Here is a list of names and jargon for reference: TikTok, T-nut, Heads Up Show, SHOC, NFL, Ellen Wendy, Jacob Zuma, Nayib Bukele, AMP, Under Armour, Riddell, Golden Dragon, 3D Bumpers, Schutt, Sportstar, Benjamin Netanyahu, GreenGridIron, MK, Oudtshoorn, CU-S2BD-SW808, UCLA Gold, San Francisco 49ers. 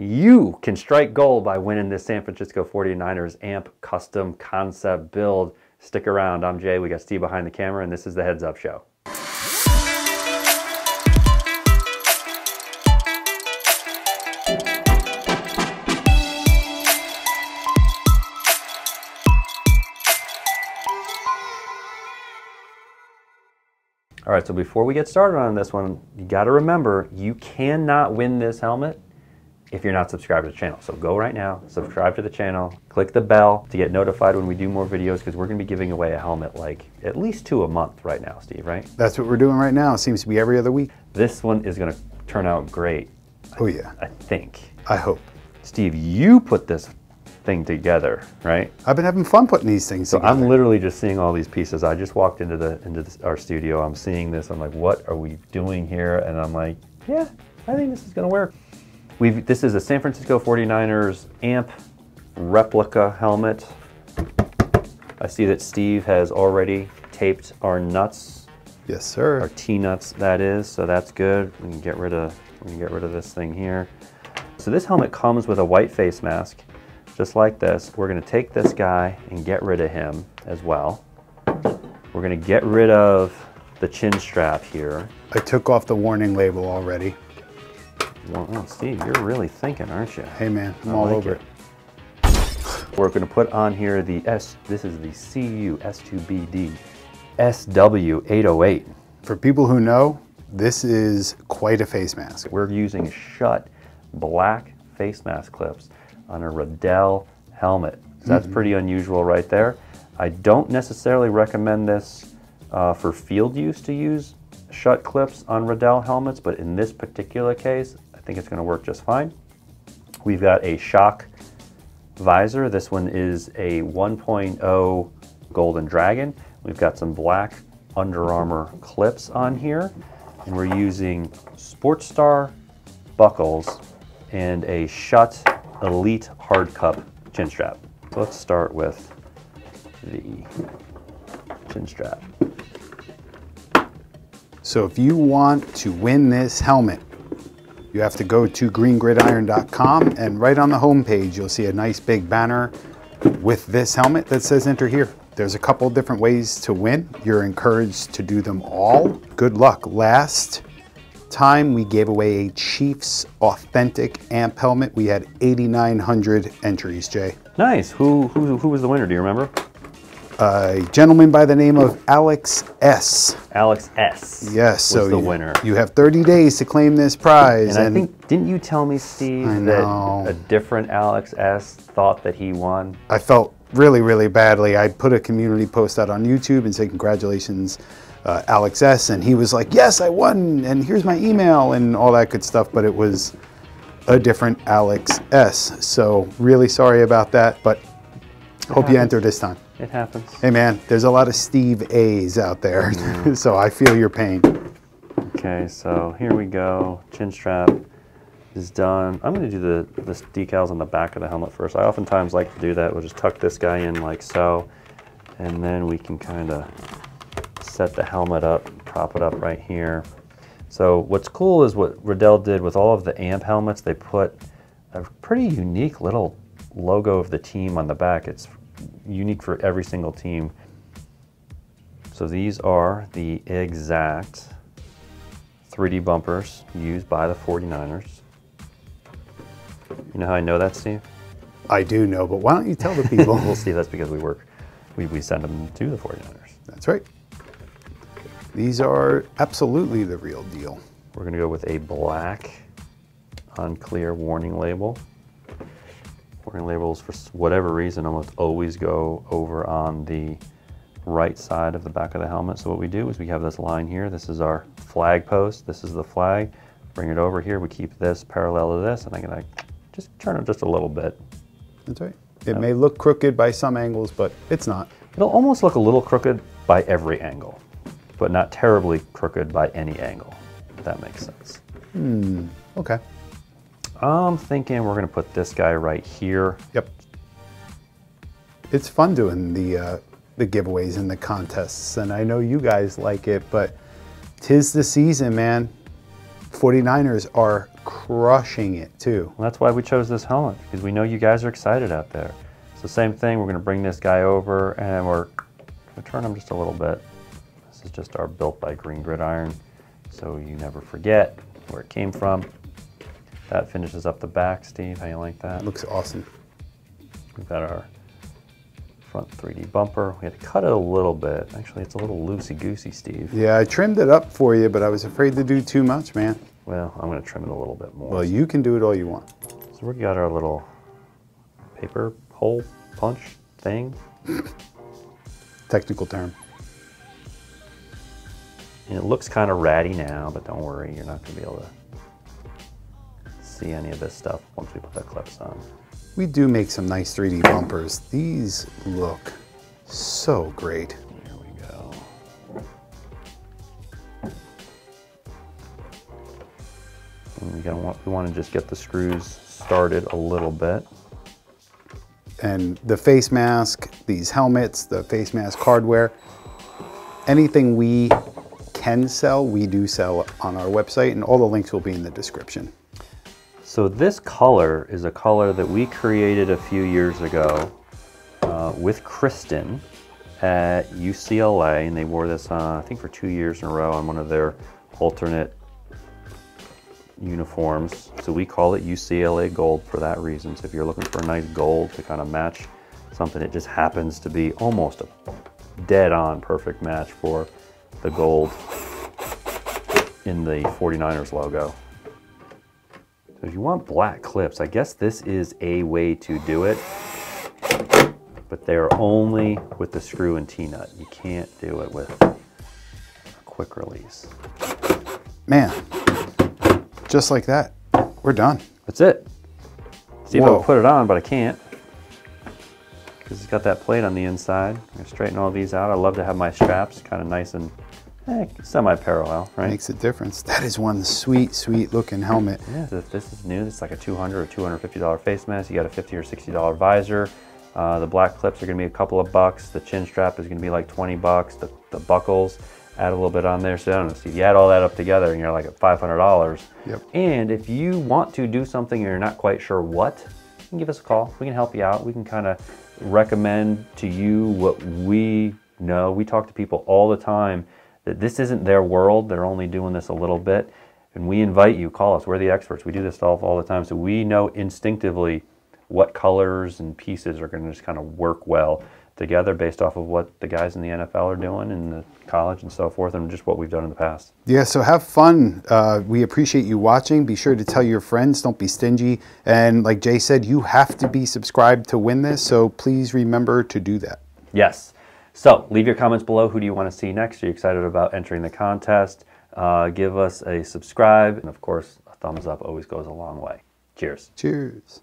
You can strike gold by winning this San Francisco 49ers AMP custom concept build. Stick around. I'm Jay. We got Steve behind the camera, and this is the Heads Up Show. All right, so before we get started on this one, you got to remember, you cannot win this helmet if you're not subscribed to the channel. So go right now, subscribe to the channel, click the bell to get notified when we do more videos, because we're going to be giving away a helmet like at least 2 a month right now, Steve, right? That's what we're doing right now. It seems to be every other week. This one is going to turn out great. Oh yeah. I think. I hope. Steve, you put this thing together, right? I've been having fun putting these things together. I'm literally just seeing all these pieces. I just walked into our studio. I'm seeing this. I'm like, what are we doing here? And I'm like, yeah, I think this is going to work. This is a San Francisco 49ers AMP replica helmet. I see that Steve has already taped our nuts. Yes, sir. Our T-nuts, that is, so that's good. We can get rid of this thing here. So this helmet comes with a white face mask, just like this. We're gonna take this guy and get rid of him as well. We're gonna get rid of the chin strap here. I took off the warning label already. Well, Steve, you're really thinking, aren't you? Hey, man, I'm all over it. We're going to put on here the this is the CU-S2BD-SW808. For people who know, this is quite a face mask. We're using Schutt black face mask clips on a Riddell helmet. So that's pretty unusual right there. I don't necessarily recommend this for field use to use Schutt clips on Riddell helmets, but in this particular case, I think it's going to work just fine. We've got a SHOC visor. This one is a 1.0 Golden Dragon. We've got some black Under Armour clips on here, and we're using Sportstar buckles and a Schutt Elite hard cup chin strap. So let's start with the chin strap. So if you want to win this helmet, you have to go to greengridiron.com, and right on the homepage, you'll see a nice big banner with this helmet that says enter here. There's a couple different ways to win. You're encouraged to do them all. Good luck. Last time we gave away a Chiefs authentic AMP helmet, we had 8,900 entries, Jay. Nice. Who was the winner? Do you remember? A gentleman by the name of Alex S. Alex S. Yes, so the winner. You have 30 days to claim this prize. And I think, didn't you tell me, Steve, that a different Alex S. thought that he won? I felt really, really badly. I put a community post out on YouTube and said, congratulations, Alex S. And he was like, yes, I won, and here's my email, and all that good stuff, but it was a different Alex S. So really sorry about that, but hope you enter this time. It happens. Hey man, there's a lot of Steve A's out there, so I feel your pain. Okay, so here we go. Chin strap is done. I'm gonna do the decals on the back of the helmet first. I oftentimes like to do that. We'll just tuck this guy in like so, and then we can kind of set the helmet up, prop it up right here. So what's cool is what Riddell did with all of the AMP helmets. They put a pretty unique little logo of the team on the back. It's unique for every single team. So these are the exact 3D bumpers used by the 49ers. You know how I know that, Steve? I do know, but why don't you tell the people? Well, Steve, that's because we send them to the 49ers. That's right. These are absolutely the real deal. We're gonna go with a black on clear warning label. Warning labels, for whatever reason, almost always go over on the right side of the back of the helmet. So what we do is we have this line here. This is our flag post. This is the flag. Bring it over here. We keep this parallel to this, and I'm gonna just turn it just a little bit. That's right. It may look crooked by some angles, but it's not. It'll almost look a little crooked by every angle, but not terribly crooked by any angle, if that makes sense. Okay. I'm thinking we're gonna put this guy right here. Yep. It's fun doing the giveaways and the contests, and I know you guys like it, but 'tis the season, man. 49ers are crushing it too. Well, that's why we chose this helmet, because we know you guys are excited out there. So same thing, we're gonna bring this guy over and we'll turn him just a little bit. This is just our Built by Green Gridiron, so you never forget where it came from. That finishes up the back, Steve. How you like that? Looks awesome. We've got our front 3D bumper. We had to cut it a little bit. Actually, it's a little loosey-goosey, Steve. Yeah, I trimmed it up for you, but I was afraid to do too much, man. Well, I'm gonna trim it a little bit more. Well, you can do it all you want. So we got our little paper hole punch thing. Technical term. And it looks kind of ratty now, but don't worry, you're not gonna be able to see any of this stuff once we put the clips on. We do make some nice 3D bumpers. These look so great. There we go. And we want to just get the screws started a little bit. And the face mask, these helmets, the face mask hardware, anything we can sell, we do sell on our website, and all the links will be in the description. So this color is a color that we created a few years ago with Kristen at UCLA, and they wore this, I think, for 2 years in a row on one of their alternate uniforms. So we call it UCLA Gold for that reason. So if you're looking for a nice gold to kind of match something, it just happens to be almost a dead-on perfect match for the gold in the 49ers logo. So if you want black clips, I guess this is a way to do it, but they're only with the screw and T-nut. You can't do it with a quick release. Man, just like that, we're done. That's it. See if I can put it on, but I can't, because it's got that plate on the inside. I'm gonna straighten all these out. I love to have my straps kind of nice and semi-parallel, right? Makes a difference. That is one sweet, sweet looking helmet. Yeah, so if this is new, it's like a $200 or $250 face mask. You got a $50 or $60 visor. The black clips are gonna be a couple of bucks. The chin strap is gonna be like 20 bucks. The buckles, add a little bit on there. So I don't know, Steve, you add all that up together and you're like at $500. Yep. And if you want to do something and you're not quite sure what, you can give us a call. We can help you out. We can kind of recommend to you what we know. We talk to people all the time. This isn't their world, they're only doing this a little bit, and we invite you, call us, we're the experts, we do this stuff all the time, so we know instinctively what colors and pieces are going to just kind of work well together based off of what the guys in the NFL are doing and the college and so forth, and just what we've done in the past. Yeah, so have fun. We appreciate you watching. Be sure to tell your friends, don't be stingy, and like Jay said, you have to be subscribed to win this, so please remember to do that. Yes. So leave your comments below. Who do you want to see next? Are you excited about entering the contest? Give us a subscribe. And of course, a thumbs up always goes a long way. Cheers. Cheers.